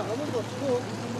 아무도 없고.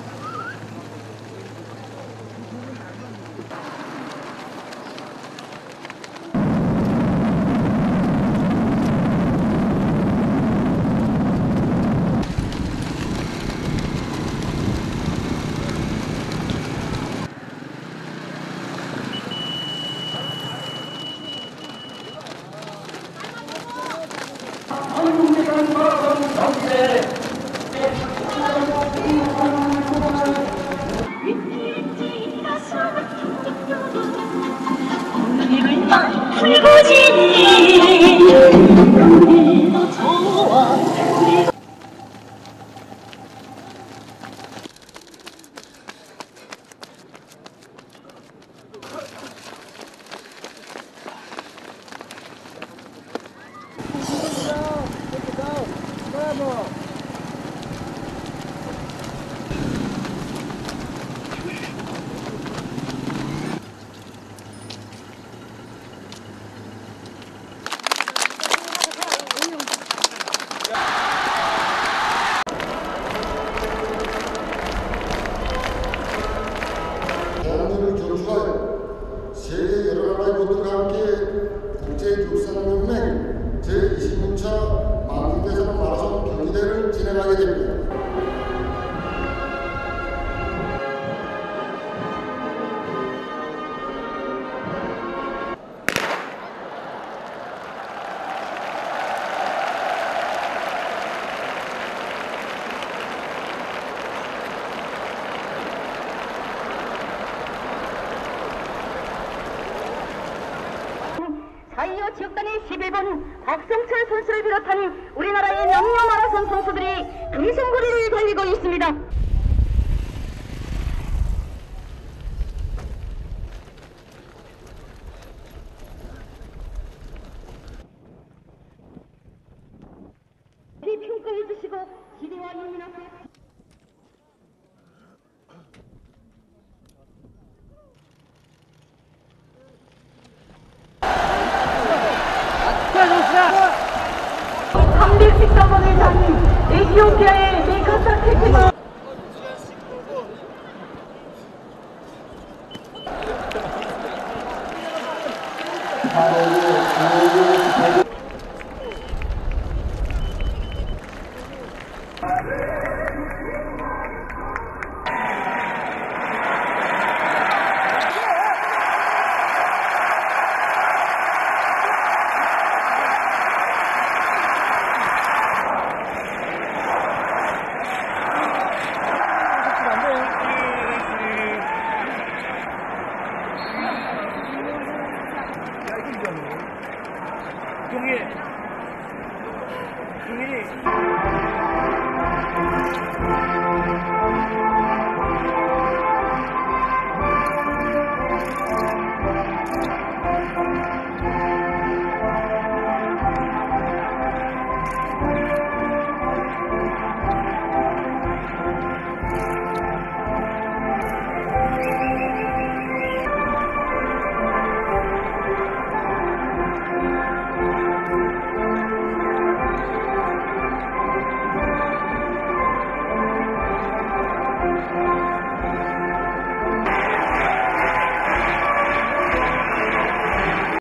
아이오 지역단위 11번 박성철 선수를 비롯한 우리나라의 명문 마라톤 선수들이 금승고리를 달리고 있습니다.